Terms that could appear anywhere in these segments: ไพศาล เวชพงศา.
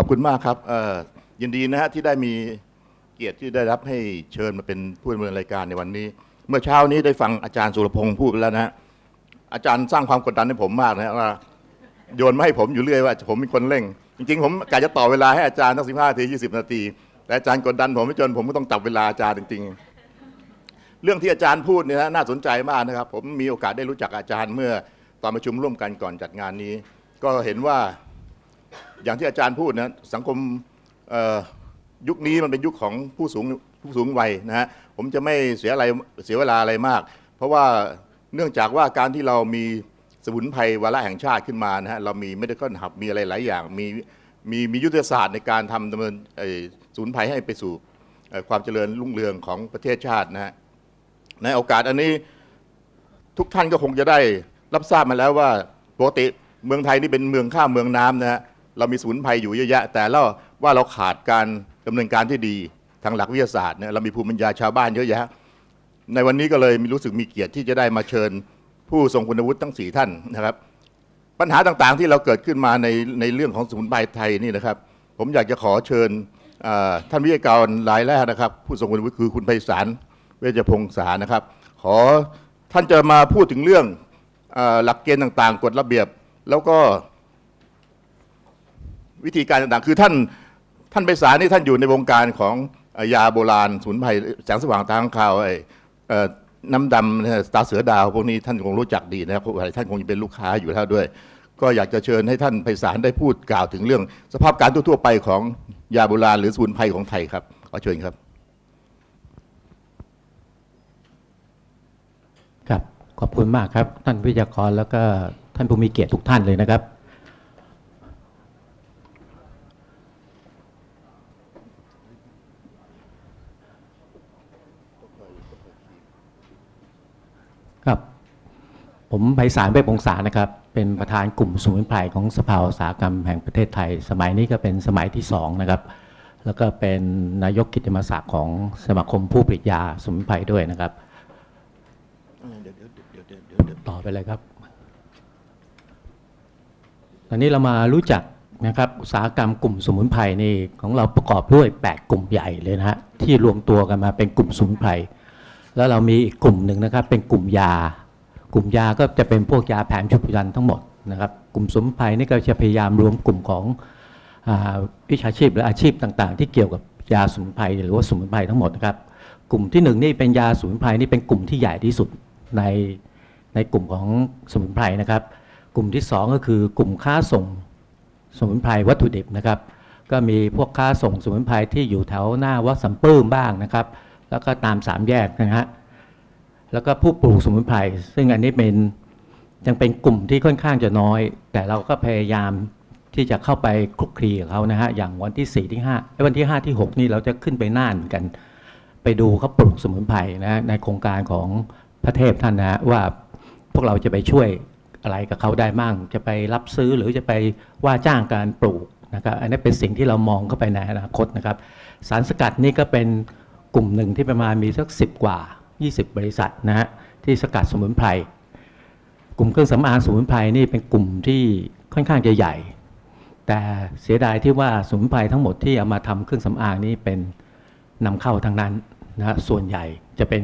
ขอบคุณมากครับยินดีนะฮะที่ได้มีเกียรติที่ได้รับให้เชิญมาเป็นผู้ดำเนินรายการในวันนี้เมื่อเช้านี้ได้ฟังอาจารย์สุรพงษ์พูดแล้วนะอาจารย์สร้างความกดดันให้ผมมากนะว่าโยนมาให้ผมอยู่เรื่อยว่าผมเป็นคนเร่งจริงๆผมกะจะต่อเวลาให้อาจารย์ตั้ง15 ถึง 20 นาทีแต่อาจารย์กดดันผมจนผมก็ต้องจับเวลาอาจารย์จริงๆเรื่องที่อาจารย์พูดเนี่ยน่าสนใจมากนะครับผมมีโอกาสได้รู้จักอาจารย์เมื่อตอนประชุมร่วมกันก่อนจัดงานนี้ก็เห็นว่าอย่างที่อาจารย์พูดนะสังคมยุคนี้มันเป็นยุคของผู้สูงวัยนะฮะผมจะไม่เสียเวลาอะไรมากเพราะว่าเนื่องจากว่าการที่เรามีสมุนไพรวาระแห่งชาติขึ้นมานะฮะเรามี Medical Hub มีอะไรหลายอย่างมียุทธศาสตร์ในการทำดำเนินสมุนไพรให้ไปสู่ความเจริญรุ่งเรืองของประเทศชาตินะฮะในโอกาสอันนี้ทุกท่านก็คงจะได้รับทราบมาแล้วว่าปกติเมืองไทยนี่เป็นเมืองข้ามเมืองน้ำนะฮะเรามีสมุนไพรอยู่เยอะแยะแต่เราขาดการดำเนินการที่ดีทางหลักวิทยาศาสตร์เนี่ยเรามีภูมิปัญญาชาวบ้านเยอะแยะในวันนี้ก็เลยรู้สึกมีเกียรติที่จะได้มาเชิญผู้ทรงคุณวุฒิทั้ง4ท่านนะครับปัญหาต่างๆที่เราเกิดขึ้นมาในเรื่องของสมุนไพรไทยนี่นะครับผมอยากจะขอเชิญท่านวิทยากรรายแรกนะครับผู้ทรงคุณวุฒิคือคุณไพศาล เวชพงศานะครับขอท่านจะมาพูดถึงเรื่องหลักเกณฑ์ต่างๆกฎระเบียบแล้วก็วิธีการต่างๆคือท่านไพศาลนี่ท่านอยู่ในวงการของยาโบราณสมุนไพรแสงสว่างทางข่าวน้ำดำตาเสือดาวพวกนี้ท่านคงรู้จักดีนะครับท่านคงเป็นลูกค้าอยู่แล้วด้วยก็อยากจะเชิญให้ท่านไพศาลได้พูดกล่าวถึงเรื่องสภาพการทั่วๆไปของยาโบราณหรือสมุนไพรของไทยครับขอเชิญครับครับขอบคุณมากครับท่านวิทยากรแล้วก็ท่านผู้มีเกียรติทุกท่านเลยนะครับครับผมไพศาล เวชพงศานะครับเป็นประธานกลุ่มสมุนไพรของสภาอุตสาหกรรมแห่งประเทศไทยสมัยนี้ก็เป็นสมัยที่2นะครับแล้วก็เป็นนายกกิตติมศักดิ์ของสมาคมผู้ผลิตยาสมุนไพรด้วยนะครับต่อไปเลยครับตอนนี้เรามารู้จักนะครับอุตสาหกรรมกลุ่มสมุนไพรนี่ของเราประกอบด้วย8กลุ่มใหญ่เลยนะฮะที่รวมตัวกันมาเป็นกลุ่มสมุนไพรแล้วเรามีอีกกลุ่มหนึ่งนะครับเป็นกลุ่มยากลุ่มยาก็จะเป็นพวกยาแผนชุบยันทั้งหมดนะครับกลุ่มสมุนไพรนี่ก็จะพยายามรวมกลุ่มของวิชาชีพและอาชีพต่างๆที่เกี่ยวกับยาสมุนไพรหรือว่าสมุนไพรทั้งหมดนะครับกลุ่มที่1นี่เป็นยาสมุนไพรนี่เป็นกลุ่มที่ใหญ่ที่สุดในกลุ่มของสมุนไพรนะครับกลุ่มที่2ก็คือกลุ่มค้าส่งสมุนไพรวัตถุดิบนะครับก็มีพวกค้าส่งสมุนไพรที่อยู่แถวหน้าวัดสัมปื้มบ้างนะครับแล้วก็ตาม3 แยกนะฮะแล้วก็ผู้ปลูกสมุนไพรซึ่งอันนี้เป็นยังเป็นกลุ่มที่ค่อนข้างจะน้อยแต่เราก็พยายามที่จะเข้าไปคลุกคลีกับเขานะฮะอย่างวันที่4 ที่ 5และวันที่5 ที่ 6นี่เราจะขึ้นไปน่านกันไปดูเขาปลูกสมุนไพรนะในโครงการของพระเทพท่านนะว่าพวกเราจะไปช่วยอะไรกับเขาได้มั่งจะไปรับซื้อหรือจะไปว่าจ้างการปลูกนะครับอันนี้เป็นสิ่งที่เรามองเข้าไปในอนาคตนะครับสารสกัดนี่ก็เป็นกลุ่มหนึ่งที่ประมาณมีสัก10 กว่า 20บริษัทนะฮะที่สกัดสมุนไพรกลุ่มเครื่องสำอางสมุนไพรนี่เป็นกลุ่มที่ค่อนข้างจะใหญ่แต่เสียดายที่ว่าสมุนไพรทั้งหมดที่เอามาทำเครื่องสำอางนี้เป็นนำเข้าทั้งนั้นนะฮะส่วนใหญ่จะเป็น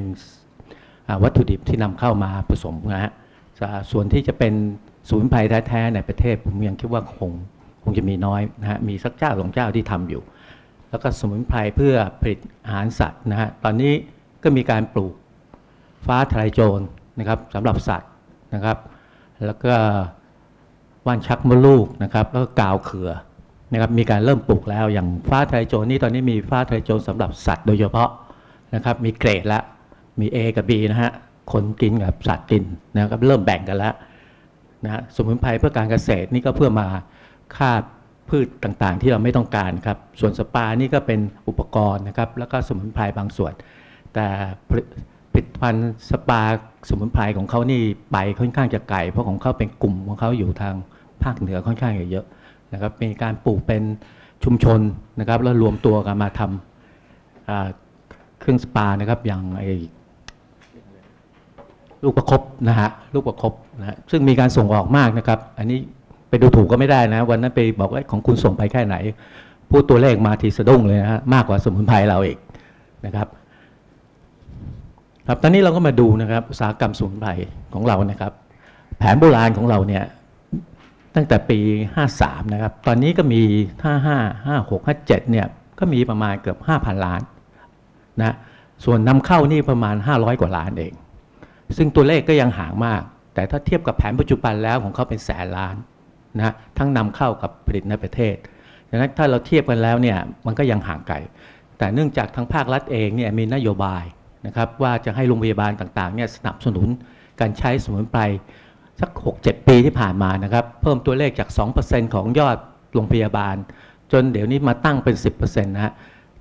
วัตถุดิบที่นำเข้ามาผสมนะฮะส่วนที่จะเป็นสมุนไพรแท้ๆในประเทศผมยังคิดว่าคงจะมีน้อยนะฮะมีสักเจ้า 2 เจ้าที่ทำอยู่แล้วก็สมุนไพรเพื่อผลิตอาหารสัตว์นะฮะตอนนี้ก็มีการปลูกฟ้าทลายโจรนะครับสำหรับสัตว์นะครับแล้วก็ว่านชักมดลูกนะครับแล้วก็กาวเขือนะครับมีการเริ่มปลูกแล้วอย่างฟ้าทลายโจรนี่ตอนนี้มีฟ้าทลายโจรสำหรับสัตว์โดยเฉพาะนะครับมีเกรดละมี A กับ B นะฮะคนกินกับสัตว์กินนะครับเริ่มแบ่งกันแล้วนะฮะสมุนไพรเพื่อการเกษตรนี่ก็เพื่อมาฆ่าพืชต่างๆที่เราไม่ต้องการครับส่วนสปานี่ก็เป็นอุปกรณ์นะครับแล้วก็สมุนไพรบางส่วนแต่ผลิตภัณฑ์สปาสมุนไพรของเขานี่ไปค่อนข้างจะไกลเพราะของเขาเป็นกลุ่มของเขาอยู่ทางภาคเหนือค่อนข้างเยอะนะครับเป็นการปลูกเป็นชุมชนนะครับแล้วรวมตัวกันมาทำเครื่องสปานะครับอย่างลูกประคบนะฮะซึ่งมีการส่งออกมากนะครับอันนี้ ดูถูกก็ไม่ได้นะวันนั้นไปบอกว่าของคุณส่งไปแค่ไหนพูดตัวเลขมาทีสะดุ้งเลยนะฮะมากกว่าสมุนไพรเราอีกนะครับครับตอนนี้เราก็มาดูนะครับอุตสาหกรรมสมุนไพรของเรานะครับแผนโบราณของเราเนี่ยตั้งแต่ปี53นะครับตอนนี้ก็มี55 56 57เนี่ยก็มีประมาณเกือบ 5,000 ล้านนะส่วนนำเข้านี่ประมาณ500กว่าล้านเองซึ่งตัวเลขก็ยังห่างมากแต่ถ้าเทียบกับแผนปัจจุบันแล้วของเขาเป็นแสนล้านนะทั้งนำเข้ากับผลิตในประเทศดังนั้นถ้าเราเทียบกันแล้วเนี่ยมันก็ยังห่างไกลแต่เนื่องจากทางภาครัฐเองเนี่ยมีนโยบายนะครับว่าจะให้โรงพยาบาลต่างๆเนี่ยสนับสนุนการใช้สมุนไพรสัก 6-7 ปีที่ผ่านมานะครับเพิ่มตัวเลขจาก 2% ของยอดโรงพยาบาลจนเดี๋ยวนี้มาตั้งเป็น 10% นะฮะ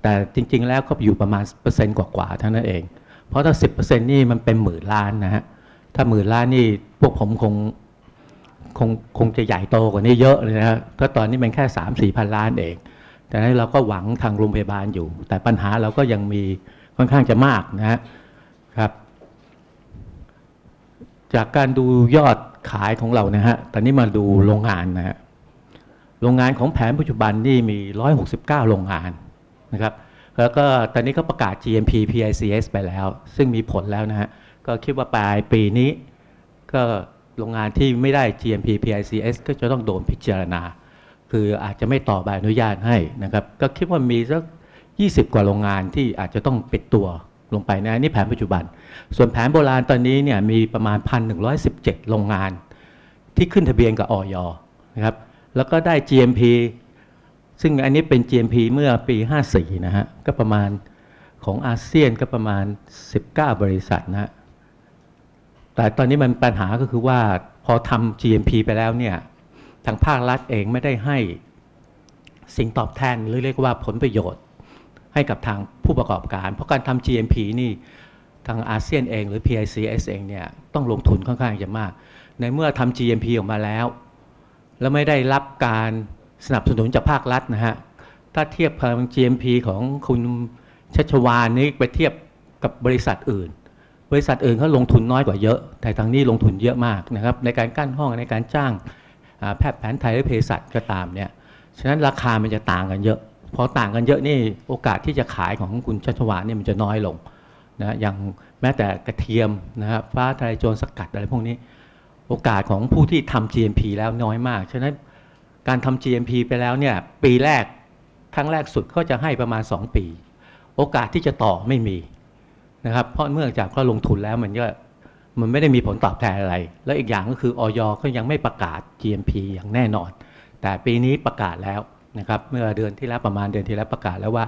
แต่จริงๆแล้วก็อยู่ประมาณ%กว่าๆเท่านั้นเองเพราะถ้า 10% นี่มันเป็นหมื่นล้านนะฮะถ้าหมื่นล้านนี่พวกผมคงจะใหญ่โตกว่านี้เยอะเลยนะฮะเพราะตอนนี้มันแค่ 3-4 พันล้านเองแต่นั้นเราก็หวังทางโรงพยาบาลอยู่แต่ปัญหาเราก็ยังมีค่อนข้างจะมากนะฮะครับจากการดูยอดขายของเรานะฮะตอนนี้มาดูโรงงานนะฮะโรงงานของแผนปัจจุบันนี่มี169โรงงานนะครับแล้วก็ตอนนี้ก็ประกาศ GMP PICS ไปแล้วซึ่งมีผลแล้วนะฮะก็คิดว่าปลายปีนี้ก็โรงงานที่ไม่ได้ GMP PICS ก็จะต้องโดนพิจารณาคืออาจจะไม่ต่อใบอนุญาตให้นะครับก็คิดว่ามีสัก20 กว่าโรงงานที่อาจจะต้องปิดตัวลงไปนะนี่แผนปัจจุบันส่วนแผนโบราณตอนนี้เนี่ยมีประมาณ 1,117 โรงงานที่ขึ้นทะเบียนกับอย.นะครับแล้วก็ได้ GMP ซึ่งอันนี้เป็น GMP เมื่อปี54นะฮะก็ประมาณของอาเซียนก็ประมาณ19บริษัทนะฮะแต่ตอนนี้มันปัญหาก็คือว่าพอทำ GMP ไปแล้วเนี่ยทางภาครัฐเองไม่ได้ให้สิ่งตอบแทนหรือเรียกว่าผลประโยชน์ให้กับทางผู้ประกอบการเพราะการทำ GMP นี่ทางอาเซียนเองหรือ PICS เองเนี่ยต้องลงทุนค่อนข้างจะมากในเมื่อทำ GMP ออกมาแล้วแล้วไม่ได้รับการสนับสนุนจากภาครัฐนะฮะถ้าเทียบกับ GMP ของคุณชัชวาลนี่ไปเทียบกับบริษัทอื่นบริษัทอื่นเขาลงทุนน้อยกว่าเยอะแต่ทางนี้ลงทุนเยอะมากนะครับในการกั้นห้องในการจ้างแพทย์แผนไทยหรือเภสัชก็ตามเนี่ยฉะนั้นราคามันจะต่างกันเยอะพอต่างกันเยอะนี่โอกาสที่จะขายของคุณชัชวาลเนี่ยมันจะน้อยลงนะอย่างแม้แต่กระเทียมนะครับฟ้าทลายโจรสกัดอะไรพวกนี้โอกาสของผู้ที่ทำ GMP แล้วน้อยมากฉะนั้นการทำ GMP ไปแล้วเนี่ยปีแรกครั้งแรกสุดก็จะให้ประมาณ2ปีโอกาสที่จะต่อไม่มีนะครับเพราะเมื่อจากก็ลงทุนแล้วมันไม่ได้มีผลตอบแทนอะไรแล้วอีกอย่างก็คืออย.ก็ยังไม่ประกาศ GMP อย่างแน่นอนแต่ปีนี้ประกาศแล้วนะครับเมื่อเดือนที่แล้วประมาณเดือนที่แล้วประกาศแล้วว่า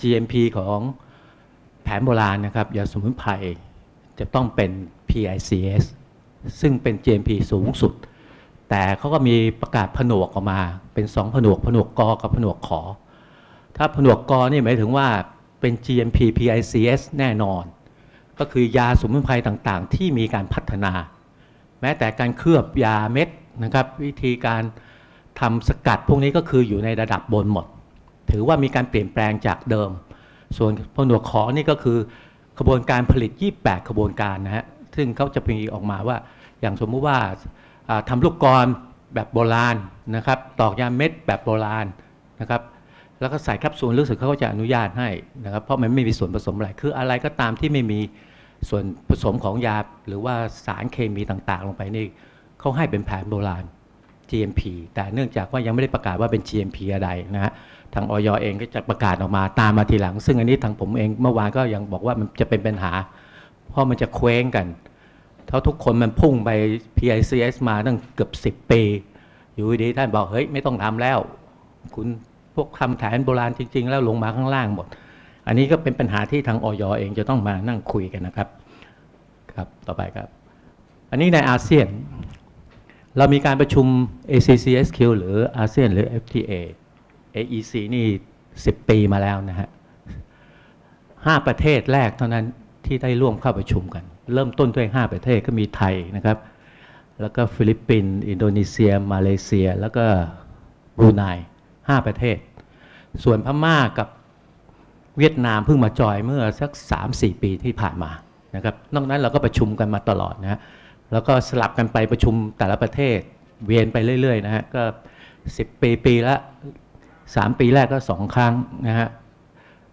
GMP ของแผนโบราณนะครับยาสมุนไพรจะต้องเป็น PICS ซึ่งเป็น GMP สูงสุดแต่เขาก็มีประกาศผนวกออกมาเป็น2ผนวกผนวกกกับผนวกขถ้าผนวกกนี่หมายถึงว่าเป็น GMP PICS แน่นอนก็คือยาสมุนไพรต่างๆที่มีการพัฒนาแม้แต่การเคลือบยาเม็ดนะครับวิธีการทำสกัดพวกนี้ก็คืออยู่ในระดับบนหมดถือว่ามีการเปลี่ยนแปลงจากเดิมส่วนผนวกขนี่ก็คือกระบวนการผลิต28กระบวนการนะฮะซึ่งเขาจะมีออกมาว่าอย่างสมมุติว่าทำลูกกรแบบโบราณนะครับตอกยาเม็ดแบบโบราณนะครับแล้วก็ใส่แคปซูลรู้สึกเขาก็จะอนุญาตให้นะครับเพราะมันไม่มีส่วนผสมอะไรคืออะไรก็ตามที่ไม่มีส่วนผสมของยาหรือว่าสารเคมีต่างๆลงไปนี่เขาให้เป็นแผนโบราณ GMP แต่เนื่องจากว่ายังไม่ได้ประกาศว่าเป็น GMP อะไรนะฮะทางอย.เองก็จะประกาศออกมาตามมาทีหลังซึ่งอันนี้ทางผมเองเมื่อวานก็ยังบอกว่ามันจะเป็นปัญหาเพราะมันจะเคว้งกันเท่าทุกคนมันพุ่งไป PICS มาตั้งเกือบ10ปีอยู่ดีท่านบอกเฮ้ยไม่ต้องทำแล้วคุณพวกคำแผนโบราณจริงๆแล้วลงมาข้างล่างหมดอันนี้ก็เป็นปัญหาที่ทางอย.เองจะต้องมานั่งคุยกันนะครับครับต่อไปครับอันนี้ในอาเซียนเรามีการประชุม ACCSQ หรืออาเซียนหรือ FTA AEC นี่10ปีมาแล้วนะฮะ5ประเทศแรกเท่านั้นที่ได้ร่วมเข้าประชุมกันเริ่มต้นด้วย5ประเทศก็มีไทยนะครับแล้วก็ฟิลิปปินส์อินโดนีเซียมาเลเซียแล้วก็บรูไน5ประเทศส่วนพม่ากับเวียดนามเพิ่งมาจอยเมื่อสัก 3-4 ปีที่ผ่านมานะครับนอกนั้นเราก็ประชุมกันมาตลอดนะแล้วก็สลับกันไปประชุมแต่ละประเทศ เวียนไปเรื่อยๆนะฮะก็10ปีปีละ3ปีแรกก็2ครั้งนะฮะ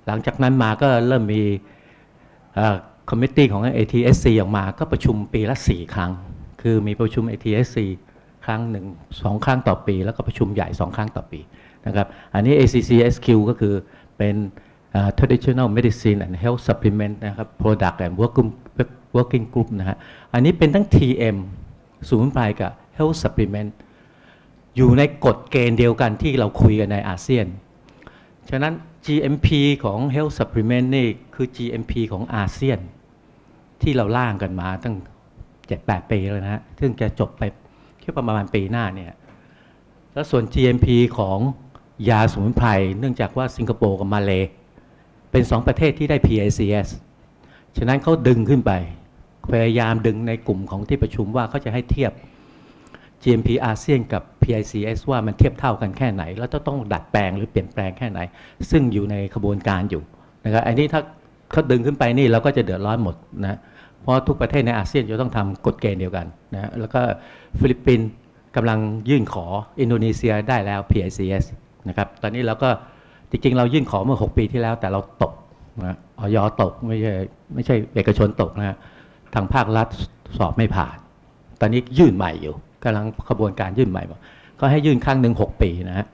หลังจากนั้นมาก็เริ่มมีคอมมิชชั่นของ ATSC ออกมาก็ประชุมปีละ4ครั้งคือมีประชุม ATSC ครั้งหนึ่ง2ครั้งต่อปีแล้วก็ประชุมใหญ่2ครั้งต่อปีนะครับอันนี้ ACCSQ ก็คือเป็นtraditional medicine and health supplement นะครับ product and working group นะฮะอันนี้เป็นทั้ง TM สูนย์ภายกับ health supplement อยู่ในกฎเกณฑ์เดียวกันที่เราคุยกันในอาเซียนฉะนั้น GMP ของ health supplement นี่คือ GMP ของอาเซียนที่เราล่างกันมาตั้ง 7-8 ปีแล้วนะฮะซึ่งจะจบไปแค่ประมาณปีหน้าเนี่ยแล้วส่วน GMP ของยาสมุนไพรเนื่องจากว่าสิงคโปร์กับมาเลเป็น2ประเทศที่ได้ PACS ฉะนั้นเขาดึงขึ้นไปพยายามดึงในกลุ่มของที่ประชุมว่าเขาจะให้เทียบ GMP อาเซียนกับ PACS ว่ามันเทียบเท่ากันแค่ไหนแล้วต้องดัดแปลงหรือเปลี่ยนแปลงแค่ไหนซึ่งอยู่ในขบวนการอยู่นะครับอันนี้ถ้าเขาดึงขึ้นไปนี่เราก็จะเดือดร้อนหมดนะเพราะทุกประเทศในอาเซียนจะต้องทำกฎเกณฑ์เดียวกันนะแล้วก็ฟิลิปปินส์กำลังยื่นขออินโดนีเซียได้แล้ว PACS นะครับตอนนี้เราก็จริงๆเรายื่นขอเมื่อ6ปีที่แล้วแต่เราตกนะอย.ตกไม่ใช่เอกชนตกนะทางภาครัฐสอบไม่ผ่านตอนนี้ยื่นใหม่อยู่กำลังขบวนการยื่นใหม่ก็ให้ยื่นครั้งหนึ่ง6ปีนะฮะ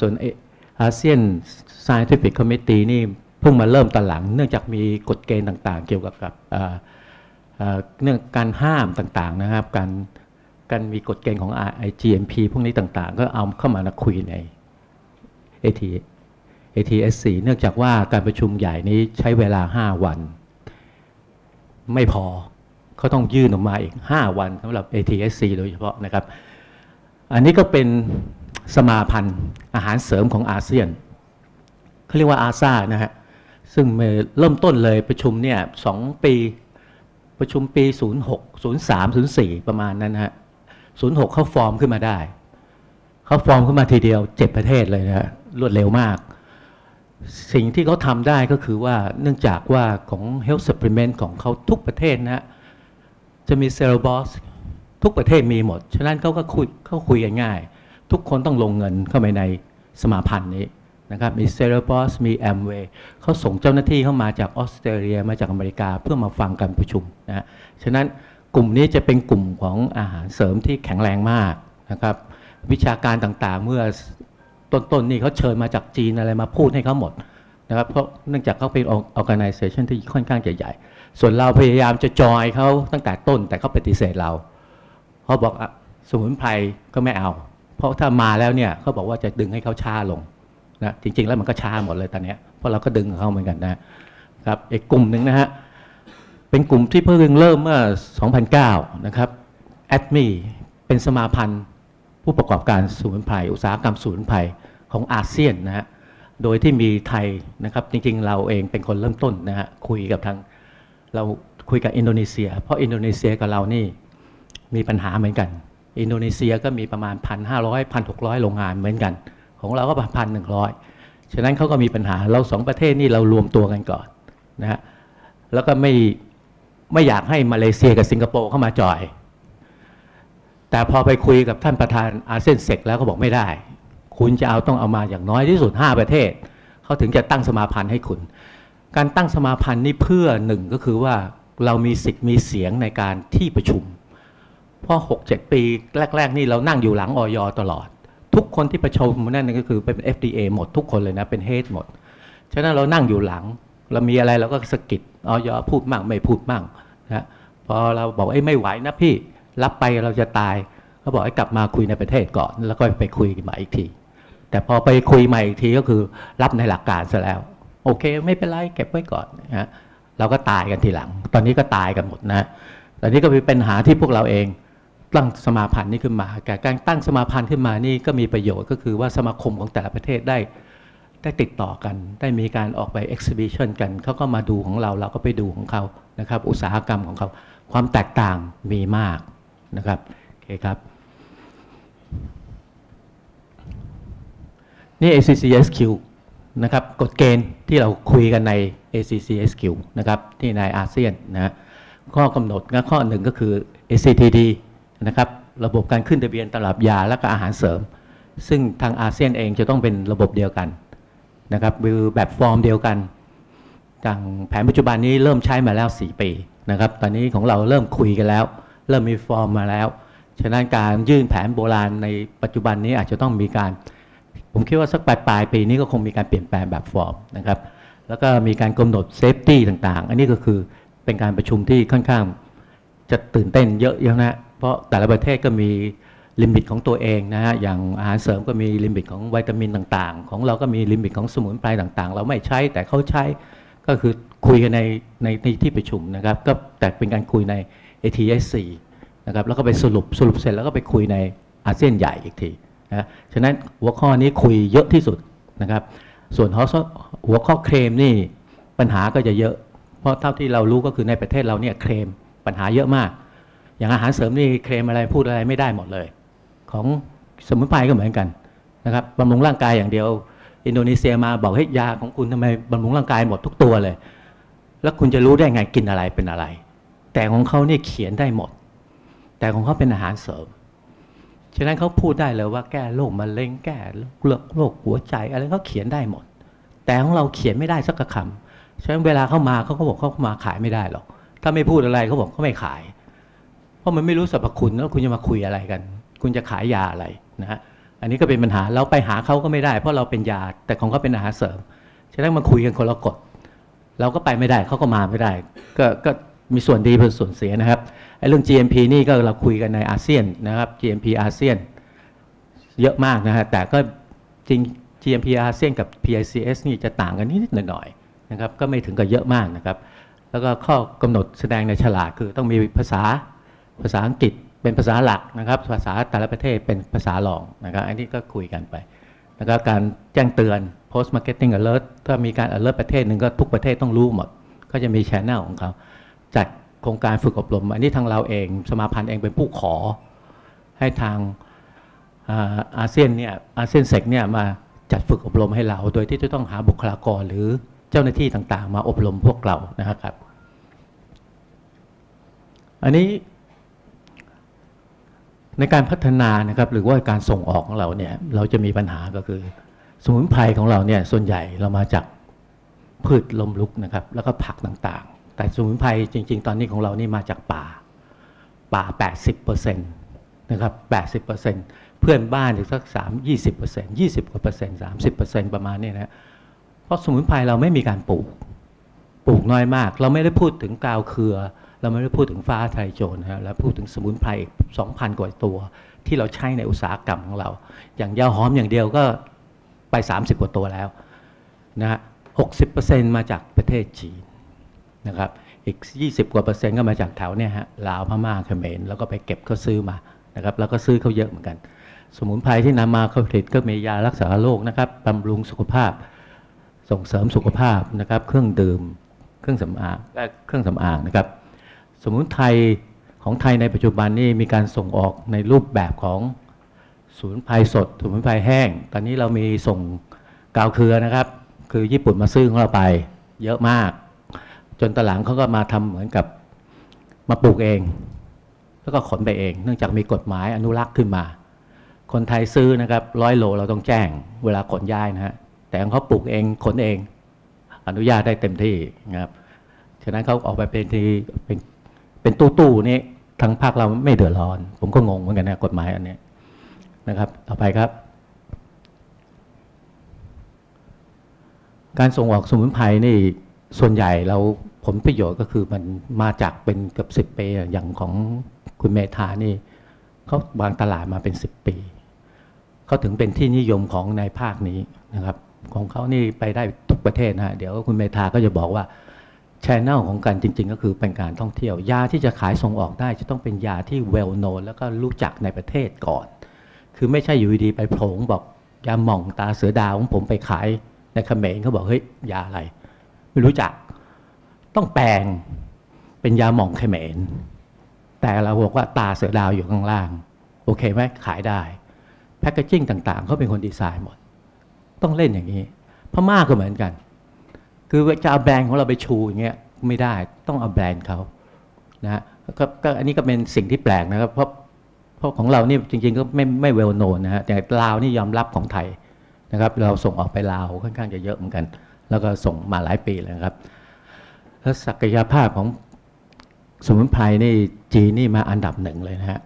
ส่วนอาเซียน Scientific Committee นี่เพิ่งมาเริ่มตอนหลังเนื่องจากมีกฎเกณฑ์ต่างๆเกี่ยวกับเรื่องการห้ามต่างๆนะครับการมีกฎเกณฑ์ของ IGMP พวกนี้ต่างๆก็เอาเข้ามาคุยใน ATSC เนื่องจากว่าการประชุมใหญ่นี้ใช้เวลา5วันไม่พอเขาต้องยื่นออกมาอีก5วันสำหรับ ATSC โดยเฉพาะนะครับอันนี้ก็เป็นสมาพันธ์อาหารเสริมของอาเซียนเขาเรียกว่าอาซ่านะฮะซึ่งเริ่มต้นเลยประชุมเนี่ย2ปีประชุมปี06 03 04ประมาณนั้นฮะ06เขาฟอร์มขึ้นมาได้เขาฟอร์มขึ้นมาทีเดียว7ประเทศเลยนะฮะรวดเร็วมากสิ่งที่เขาทำได้ก็คือว่าเนื่องจากว่าของ Health Supplement ของเขาทุกประเทศนะจะมีเซลล์บอสทุกประเทศมีหมดฉะนั้นเขาก็คุยกันง่ายทุกคนต้องลงเงินเข้าไปในสมาพันธ์นี้นะครับมีเซลล์บอสมีแอมเวย์เขาส่งเจ้าหน้าที่เข้ามาจากออสเตรเลียมาจากอเมริกาเพื่อมาฟังการประชุมนะฉะนั้นกลุ่มนี้จะเป็นกลุ่มของอาหารเสริมที่แข็งแรงมากนะครับวิชาการต่างๆเมื่อต้นๆนี่เขาเชิญมาจากจีนอะไรมาพูดให้เขาหมดนะครับเพราะเนื่องจากเขาเป็น organization ที่ค่อนข้างใหญ่ๆส่วนเราพยายามจะจอยเขาตั้งแต่ต้นแต่เขาปฏิเสธเราเขาบอกสมุนไพรก็ไม่เอาเพราะถ้ามาแล้วเนี่ยเขาบอกว่าจะดึงให้เขาช้าลงนะจริงๆแล้วมันก็ช้าหมดเลยตอนนี้เพราะเราก็ดึงเขาเหมือนกันนะครับอีกกลุ่มหนึ่งนะฮะเป็นกลุ่มที่เพิ่งเริ่มเมื่อ 2009 นะครับ ADMI เป็นสมาพันธ์ผู้ประกอบการสมุนไพรอุตสาหกรรมสมุนไพรของอาเซียนนะฮะโดยที่มีไทยนะครับจริงๆเราเองเป็นคนเริ่มต้นนะฮะคุยกับทางเราคุยกับอินโดนีเซียเพราะอินโดนีเซียกับเรานี่มีปัญหาเหมือนกันอินโดนีเซียก็มีประมาณ 1,500 1,600 โรงงานเหมือนกันของเราก็ประมาณ 1,100 ฉะนั้นเขาก็มีปัญหาเรา2ประเทศนี่เรารวมตัวกันก่อนนะฮะแล้วก็ไม่อยากให้มาเลเซียกับสิงคโปร์เข้ามาจอยแต่พอไปคุยกับท่านประธานอาเซียนเซกแล้วก็บอกไม่ได้คุณจะเอาต้องเอามาอย่างน้อยที่สุด5ประเทศเขาถึงจะตั้งสมาพันธ์ให้คุณการตั้งสมาพันธ์นี่เพื่อหนึ่งก็คือว่าเรามีสิทธิ์มีเสียงในการที่ประชุมเพราะ 6-7 ปีแรกๆนี่เรานั่งอยู่หลังอย.ตลอดทุกคนที่ประชุมนั่นก็คือเป็น FDA หมดทุกคนเลยนะเป็นเฮดหมดฉะนั้นเรานั่งอยู่หลังเรามีอะไรเราก็สะกิดอย.พูดมั่งไม่พูดมั่งนะพอเราบอกไม่ไหวนะพี่รับไปเราจะตายเขาบอกให้กลับมาคุยในประเทศก่อนแล้วก็ไปคุยใหม่อีกทีแต่พอไปคุยใหม่อีกทีก็คือรับในหลักการซะแล้วโอเคไม่เป็นไรเก็บไว้ก่อนนะเราก็ตายกันทีหลังตอนนี้ก็ตายกันหมดนะตอนนี้ก็เป็นปัญหาที่พวกเราเองตั้งสมาพันธ์นี่ขึ้นมาการตั้งสมาพันธ์ขึ้นมานี่ก็มีประโยชน์ก็คือว่าสมาคมของแต่ละประเทศได้ติดต่อกันได้มีการออกไป exhibition กันเขาก็มาดูของเราเราก็ไปดูของเขานะครับอุตสาหกรรมของเขาความแตกต่างมีมากนะครับโอเคครับนี่ ACCSQ นะครับกฎเกณฑ์ที่เราคุยกันใน ACCSQ นะครับที่ในอาเซียนนะข้อกำหนดข้อหนึ่งก็คือ ACTD นะครับ ระบบการขึ้นทะเบียนตลับยาและก็อาหารเสริมซึ่งทางอาเซียนเองจะต้องเป็นระบบเดียวกันนะครับคือแบบฟอร์มเดียวกันทางแผนปัจจุบันนี้เริ่มใช้มาแล้ว4ปีนะครับตอนนี้ของเราเริ่มคุยกันแล้วเริ่มมีฟอร์มมาแล้วฉะนั้นการยื่นแผนโบราณในปัจจุบันนี้อาจจะต้องมีการผมคิดว่าสักปลายปีนี้ก็คงมีการเปลี่ยนแปลงแบบฟอร์มนะครับแล้วก็มีการกำหนดเซฟตี้ต่างๆอันนี้ก็คือเป็นการประชุมที่ค่อนข้างจะตื่นเต้นเยอะนะเพราะแต่ละประเทศก็มีลิมิตของตัวเองนะฮะอย่างอาหารเสริมก็มีลิมิตของวิตามินต่างๆของเราก็มีลิมิตของสมุนไพรต่างๆเราไม่ใช้แต่เขาใช้ก็คือคุยกันในที่ประชุมนะครับก็แต่เป็นการคุยใน ATSC นะครับแล้วก็ไปสรุปเสร็จแล้วก็ไปคุยในอาเซียนใหญ่อีกทีนะฉะนั้นหัวข้อนี้คุยเยอะที่สุดนะครับส่วนหัวข้อเคลมนี่ปัญหาก็จะเยอะเพราะเท่าที่เรารู้ก็คือในประเทศเราเนี่ยเคลมปัญหาเยอะมากอย่างอาหารเสริมนี่เคลมอะไรพูดอะไรไม่ได้หมดเลยของสมุนไพรก็เหมือนกันนะครับบำรุงร่างกายอย่างเดียวอินโดนีเซียมาบอกให้ยาของคุณทำไมบำรุงร่างกายหมดทุกตัวเลยแล้วคุณจะรู้ได้ไงกินอะไรเป็นอะไรแต่ของเขาเนี่ยเขียนได้หมดแต่ของเขาเป็นอาหารเสริมฉะนั้นเขาพูดได้เลยว่าแก้โรคมะเร็งแก้โรคหัวใจอะไรเขาเขียนได้หมดแต่ของเราเขียนไม่ได้สักคำฉะนั้นเวลาเขามาเขาก็บอกเขามาขายไม่ได้หรอกถ้าไม่พูดอะไรเขาบอกเขาไม่ขายเพราะมันไม่รู้สรรพคุณแล้วคุณจะมาคุยอะไรกันคุณจะขายยาอะไรนะฮะอันนี้ก็เป็นปัญหาเราไปหาเขาก็ไม่ได้เพราะเราเป็นยาแต่ของเขาเป็นอาหารเสริมฉะนั้นมาคุยกันคนละกฎเราก็ไปไม่ได้เขาก็มาไม่ได้ก็มีส่วนดีเป็นส่วนเสียนะครับไอ้เรื่อง GMP นี่ก็เราคุยกันในอาเซียนนะครับ GMP อาเซียนเยอะมากนะฮะแต่ก็จริง GMP อาเซียนกับ PICS นี่จะต่างกันนิดหน่อยนะครับก็ไม่ถึงกับเยอะมากนะครับแล้วก็ข้อกำหนดแสดงในฉลากคือต้องมีภาษาอังกฤษเป็นภาษาหลักนะครับภาษาแต่ละประเทศเป็นภาษารองนะครับอันนี้ก็คุยกันไปแล้วก็การแจ้งเตือน post marketing alert ถ้ามีการ alert ประเทศหนึ่งก็ทุกประเทศต้องรู้หมดก็จะมี channel ของเขาจัดโครงการฝึกอบรมอันนี้ทางเราเองสมาพันธ์เองเป็นผู้ขอให้ทางอาเซียนเนี่ยอาเซียนเซกเนี่ยมาจัดฝึกอบรมให้เราโดยที่จะต้องหาบุคลากรหรือเจ้าหน้าที่ต่างๆมาอบรมพวกเรานะครับอันนี้ในการพัฒนานะครับหรือว่าการส่งออกของเราเนี่ยเราจะมีปัญหาก็คือสมุนไพรของเราเนี่ยส่วนใหญ่เรามาจากพืชลมลุกนะครับแล้วก็ผักต่างๆแต่สมุนไพรจริงๆตอนนี้ของเรานี่มาจากป่า 80% นะครับ 80% เพื่อนบ้านอีกสัก 20% 20% 30% ประมาณนี้นะเพราะสมุนไพรเราไม่มีการปลูกน้อยมากเราไม่ได้พูดถึงกาวเครือเราไม่ได้พูดถึงฟ้าไทรโจรนะแล้วพูดถึงสมุนไพรอีก 2,000 กว่าตัวที่เราใช้ในอุตสาหกรรมของเราอย่างยาหอมอย่างเดียวก็ไป30กว่าตัวแล้วนะฮะ 60% มาจากประเทศจีนนะครับอีก20กว่าเปอร์เซ็นต์ก็มาจากแถวเนี่ยฮะลาวพม่าเขมรแล้วก็ไปเก็บเขาซื้อมานะครับแล้วก็ซื้อเขาเยอะเหมือนกันสมุนไพรที่นำมาเขาผลิตก็มียารักษาโรคนะครับบำรุงสุขภาพส่งเสริมสุขภาพนะครับเครื่องดื่มเครื่องสำอางนะครับสมุนไพรของไทยในปัจจุบันนี่มีการส่งออกในรูปแบบของสมุนไพรสดสมุนไพรแห้งตอนนี้เรามีส่งกาวเครือนะครับคือญี่ปุ่นมาซื้อของเราไปเยอะมากจนตอนหลังเขาก็มาทำเหมือนกับมาปลูกเองแล้วก็ขนไปเองเนื่องจากมีกฎหมายอนุรักษ์ขึ้นมาคนไทยซื้อนะครับ100 โลเราต้องแจ้งเวลาขนย้ายนะฮะแต่ของเขาปลูกเองขนเองอนุญาตได้เต็มที่นะครับฉะนั้นเขาออกไปเป็นตู้นี่ทางภาคเราไม่เดือดร้อนผมก็งงเหมือนกันนะกฎหมายอันนี้นะครับต่อไปครับการส่งออกสมุนไพรนี่ส่วนใหญ่เราผลประโยชน์ก็คือมันมาจากเป็นเกือบ10 ปีอย่างของคุณเมธานี่เขาวางตลาดมาเป็น10 ปีเขาถึงเป็นที่นิยมของในภาคนี้นะครับของเขานี่ไปได้ทุกประเทศนะเดี๋ยวคุณเมธาก็จะบอกว่าchannel ของการจริงๆก็คือเป็นการท่องเที่ยวยาที่จะขายส่งออกได้จะต้องเป็นยาที่ well known แล้วก็รู้จักในประเทศก่อนคือไม่ใช่อยู่ดีๆไปโผงบอกยาหม่องตาเสือดาวของผมไปขายในเขมรเขาบอกเฮ้ยยาอะไรไม่รู้จักต้องแปลงเป็นยาหม่องเขมรแต่เราบอกว่าตาเสือดาวอยู่ข้างล่างโอเคไหมขายได้แพคเกจจิ้งต่างๆเขาเป็นคนดีไซน์หมดต้องเล่นอย่างนี้พม่าก็เหมือนกันคือจะเอาแบรนด์ของเราไปชูอย่างเงี้ยไม่ได้ต้องเอาแบรนด์เขานะฮะก็อันนี้ก็เป็นสิ่งที่แปลกนะครับเพราะ เพราะของเรานี่จริงๆก็ไม่เวลโนนนะฮะแต่ลาวนี่ยอมรับของไทยนะครับเราส่งออกไปลาวค่อนข้างจะเยอะเหมือนกันแล้วก็ส่งมาหลายปีแล้วครับแล้วศักยภาพของสมุนไพรนี่จีนนี่มาอันดับ1เลยนะฮะ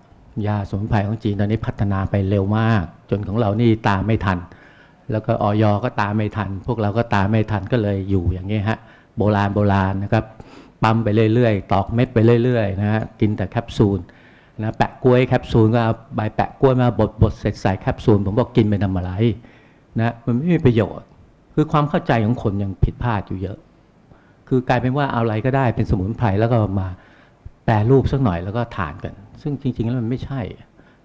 ยาสมุนไพรของจีนตอนนี้พัฒนาไปเร็วมากจนของเรานี่ตามไม่ทันแล้วก็อย.ก็ตามไม่ทันพวกเราก็ตามไม่ทันก็เลยอยู่อย่างนี้ฮะโบราณนะครับปั๊มไปเรื่อยๆตอกเม็ดไปเรื่อยๆนะฮะกินแต่แคปซูลนะแปะกล้วยแคปซูลก็เอาใบแปะกล้วยมาบดเสร็จใส่แคปซูลผมบอกกินไปทำอะไรนะมันไม่มีประโยชน์คือความเข้าใจของคนยังผิดพลาดอยู่เยอะคือกลายเป็นว่าเอาอะไรก็ได้เป็นสมุนไพรแล้วก็มาแปรรูปสักหน่อยแล้วก็ทานกันซึ่งจริงๆแล้วมันไม่ใช่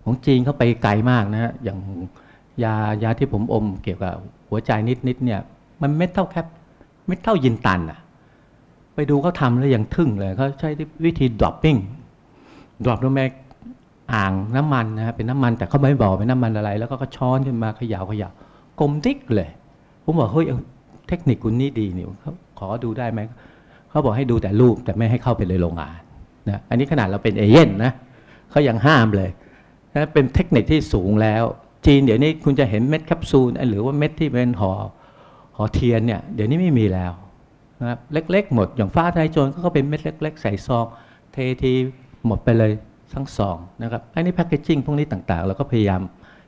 ของจีนเขาไปไกลมากนะฮะอย่างยาที่ผมอมเกี่ยวกับหัวใจนิดๆเนี่ยมันเม็ดเท่าแคปเม็ดเท่ายินตันอะไปดูเขาทำแล้วยังทึ่งเลยเขาใช้วิธี dropping ดรอปลงไปอ่างน้ำมันนะฮะเป็นน้ำมันแต่เขาไม่บอกเป็นน้ำมันอะไรแล้วก็ช้อนขึ้นมาเขย่าๆกลมติ๊กเลยผมบอกเฮ้ยเทคนิคคุณนี่ดีนี่ขอดูได้ไหมเขาบอกให้ดูแต่รูปแต่ไม่ให้เข้าไปเลยโรงงานนะอันนี้ขนาดเราเป็นเอเย่นนะเขายังห้ามเลยนะเป็นเทคนิคที่สูงแล้วจีนเดี๋ยวนี้คุณจะเห็นเม็ดแคปซูลหรือว่าเม็ดที่เป็นห่อเทียนเนี่ยเดี๋ยวนี้ไม่มีแล้วนะครับเล็กๆหมดอย่างฟ้าไทยโจรก็เป็นเม็ดเล็กๆใส่ซองเททีหมดไปเลยทั้งซองนะครับอันนี้แพคเกจจิ้งพวกนี้ต่างๆเราก็พยายาม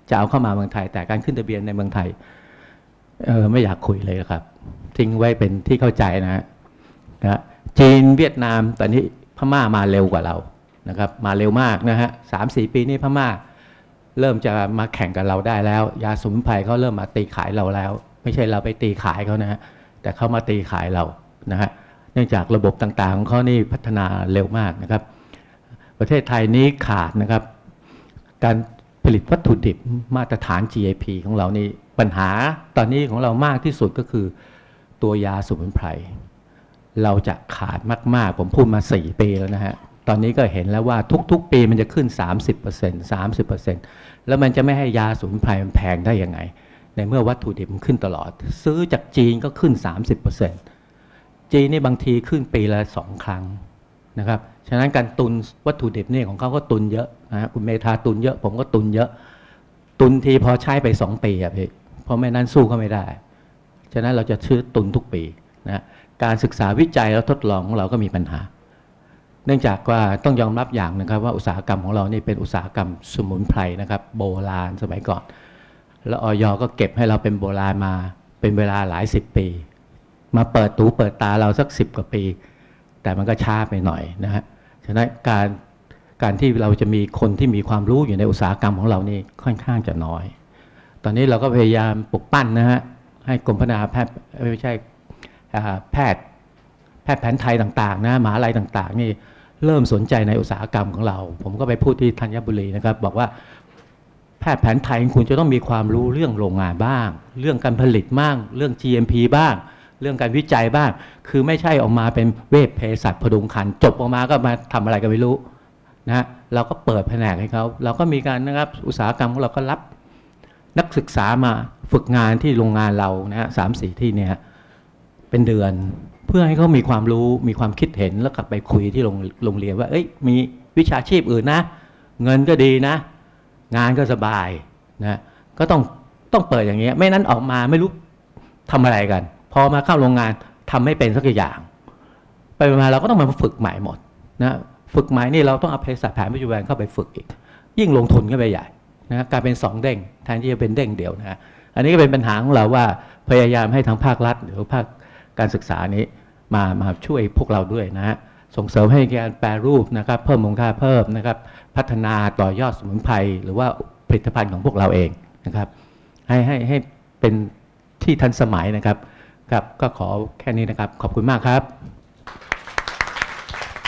จะเอาเข้ามาเมืองไทยแต่การขึ้นทะเบียนในเมืองไทยไม่อยากคุยเลยครับทิ้งไว้เป็นที่เข้าใจนะจีนเวียดนามตอนนี้พม่ามาเร็วกว่าเรานะครับมาเร็วมากนะฮะ3-4 ปีนี้พม่าเริ่มจะมาแข่งกับเราได้แล้วยาสมุนไพรเขาเริ่มมาตีขายเราแล้วไม่ใช่เราไปตีขายเขานะฮะแต่เขามาตีขายเรานะฮะเนื่องจากระบบต่างๆของเขานี่พัฒนาเร็วมากนะครับประเทศไทยนี้ขาดนะครับการผลิตวัตถุดิบมาตรฐาน GAP ของเรานี่ปัญหาตอนนี้ของเรามากที่สุดก็คือตัวยาสมุนไพรเราจะขาดมากๆผมพูดมา4 ปีแล้วนะฮะตอนนี้ก็เห็นแล้วว่าทุกๆปีมันจะขึ้น 30% 30% แล้วมันจะไม่ให้ยาสมุนไพรมันแพงได้ยังไงในเมื่อวัตถุดิบมันขึ้นตลอดซื้อจากจีนก็ขึ้น 30% จีนนี่บางทีขึ้นปีละ2 ครั้งนะครับฉะนั้นการตุนวัตถุดิบนี่ของเขาก็ตุนเยอะนะฮะคุณเมธาตุนเยอะผมก็ตุนเยอะตุนทีพอใช้ไป2 ปีอะพี่เพราะไม่นั้นสู้เขาไม่ได้ฉะนั้นเราจะซื้อตุนทุกปีนะการศึกษาวิจัยแล้วทดลองของเราก็มีปัญหาเนื่องจากว่าต้องยอมรับอย่างนะครับว่าอุตสาหกรรมของเรานี่เป็นอุตสาหกรรมสมุนไพรนะครับโบราณสมัยก่อนแล้วอย.ก็เก็บให้เราเป็นโบราณมาเป็นเวลาหลาย10 ปีมาเปิดตาเราสัก10 กว่าปีแต่มันก็ช้าไปหน่อยนะฮะฉะนั้นการที่เราจะมีคนที่มีความรู้อยู่ในอุตสาหกรรมของเรานี่ค่อนข้างจะน้อยตอนนี้เราก็พยายามปลุกปั้นนะฮะให้กรมพัฒนาแพทย์ไม่ใช่แพทย์แผนไทยต่างๆนะมหาวิทยาลัยต่างๆนี่เริ่มสนใจในอุตสาหกรรมของเราผมก็ไปพูดที่ธัญบุรีนะครับบอกว่าแพทย์แผนไทยคุณจะต้องมีความรู้เรื่องโรงงานบ้างเรื่องการผลิตบ้างเรื่อง GMP บ้างเรื่องการวิจัยบ้างคือไม่ใช่ออกมาเป็นเวชเภสัชพดุงครรภ์จบออกมาก็มาทำอะไรก็ไม่รู้นะเราก็เปิดแผนกให้เขาเราก็มีการนะครับอุตสาหกรรมของเราก็รับนักศึกษามาฝึกงานที่โรงงานเรานะฮะ3-4ที่เนี่ยเป็นเดือนเพื่อให้เขามีความรู้มีความคิดเห็นแล้วกลับไปคุยที่โรงเรียนว่าเอ้ยมีวิชาชีพอื่นนะเงินก็ดีนะงานก็สบายนะก็ต้องเปิดอย่างเงี้ยไม่นั้นออกมาไม่รู้ทำอะไรกันพอมาเข้าโรงงานทำไม่เป็นสักอย่างไปมาเราก็ต้องมาฝึกใหม่หมดนะฝึกใหม่นี่เราต้องเอาเภสัชแผนปัจจุบันเข้าไปฝึกอีกยิ่งลงทุนก็ไปใหญ่นะกลายเป็น2 เด้งแทนที่จะเป็นเด้งเดียวนะอันนี้ก็เป็นปัญหาของเราว่าพยายามให้ทางภาครัฐหรือภาคการศึกษานี้มาช่วยพวกเราด้วยนะฮะส่งเสริมให้การแปรรูปนะครับเพิ่มมูลค่าเพิ่มนะครับพัฒนาต่อยอดสมุนไพรหรือว่าผลิตภัณฑ์ของพวกเราเองนะครับให้เป็นที่ทันสมัยนะครับครับก็ขอแค่นี้นะครับขอบคุณมากครับ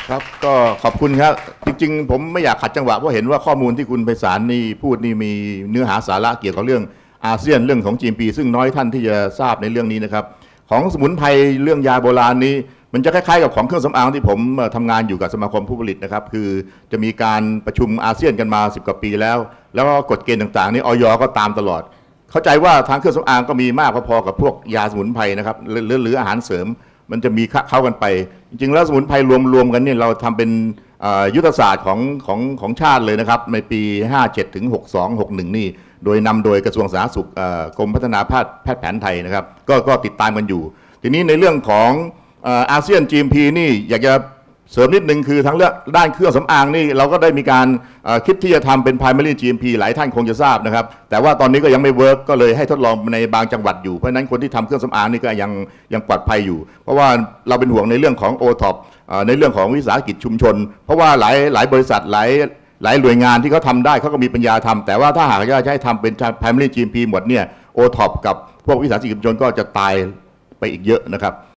ครับก็ขอบคุณครับจริงๆผมไม่อยากขัดจังหวะเพราะเห็นว่าข้อมูลที่คุณไพศาลนี่พูดนี่มีเนื้อหาสาระเกี่ยวกับเรื่องอาเซียนเรื่องของ GMP ซึ่งน้อยท่านที่จะทราบในเรื่องนี้นะครับของสมุนไพรเรื่องยาโบราณนี้มันจะคล้ายๆกับของเครื่องสำอางที่ผมทำงานอยู่กับสมาคมผู้ผลิตนะครับคือจะมีการประชุมอาเซียนกันมา10 กว่าปีแล้วก็กฎเกณฑ์ต่างๆนี้อย.ก็ตามตลอดเข้าใจว่าทางเครื่องสำอางก็มีมากพอๆกับพวกยาสมุนไพรนะครับหรืออาหารเสริมมันจะมีเข้ากันไปจริงๆแล้วสมุนไพรรวมๆกันเนี่ยเราทำเป็น ยุทธศาสตร์ของชาติเลยนะครับในปี 57 ถึง 62 61 นี่โดยนำโดยกระทรวงสาธารณสุขกรมพัฒนาแพทย์แผนไทยนะครับก็ติดตามกันอยู่ทีนี้ในเรื่องของอาเซียน GMP นี่อยากจะเสริมนิดนึงคือทั้งเรื่องด้านเครื่องสำอางนี่เราก็ได้มีการคิดที่จะทำเป็น primary GMP หลายท่านคงจะทราบนะครับแต่ว่าตอนนี้ก็ยังไม่เวิร์กก็เลยให้ทดลองในบางจังหวัดอยู่เพราะนั้นคนที่ทำเครื่องสำอางนี่ก็ยังปลอดภัยอยู่เพราะว่าเราเป็นห่วงในเรื่องของ OTOP ในเรื่องของวิสาหกิจชุมชนเพราะว่าหลายบริษัทหลายหน่วยงานที่เขาทำได้เขาก็มีปัญญาทำแต่ว่าถ้าหากจะใช้ทำเป็น primary GMP หมดเนี่ย OTOP กับพวกวิสาหกิจชุมชนก็จะตายไปอีกเยอะนะครับ